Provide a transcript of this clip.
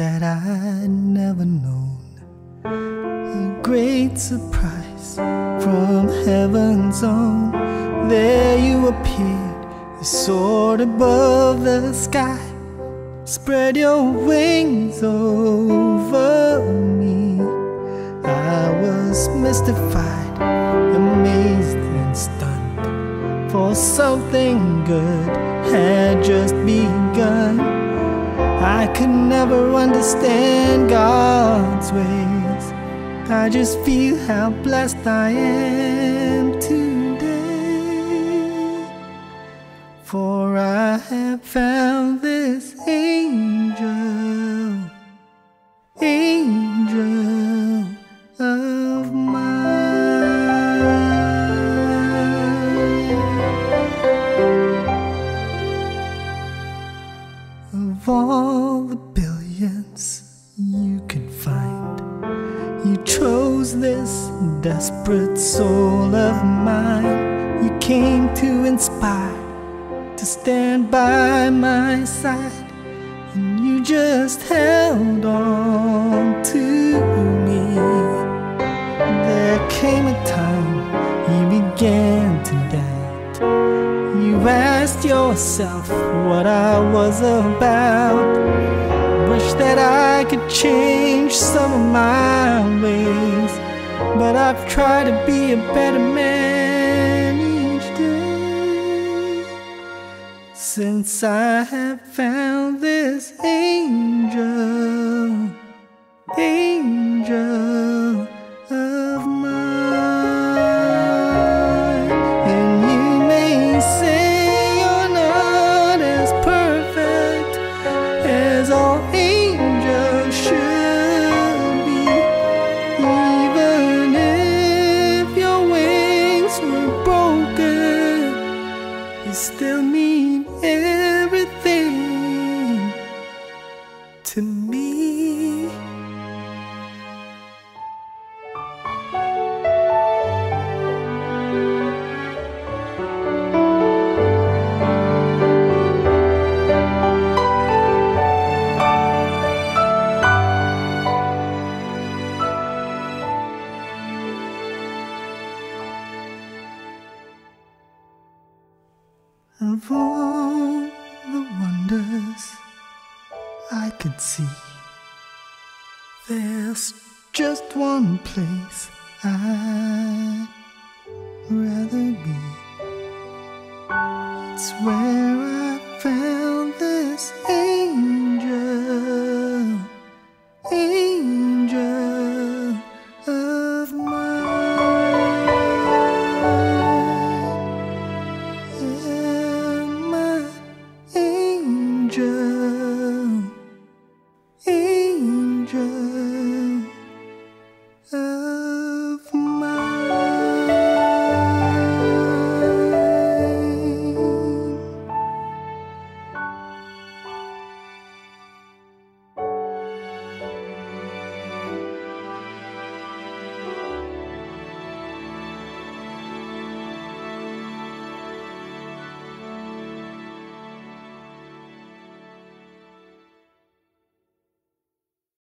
that I'd never known, a great surprise from heaven's own. There you appeared, you soared above the sky, spread your wings over me. I was mystified, amazed and stunned, for something good had just begun. I could never understand God's ways. I just feel how blessed I am today, for I have found this angel, angel of mine. Of all the billions you could find, you chose this desperate soul of mine. You came to inspire, to stand by my side, and you just held on to me. There came a time you began to doubt. You asked yourself what I was about. Wish that I could change some of my ways, but I've tried to be a better man each day, since I have found this angel, angel of mine. And you may say you still mean everything to me. Of all the wonders I could see, there's just one place I'd rather be. It's where I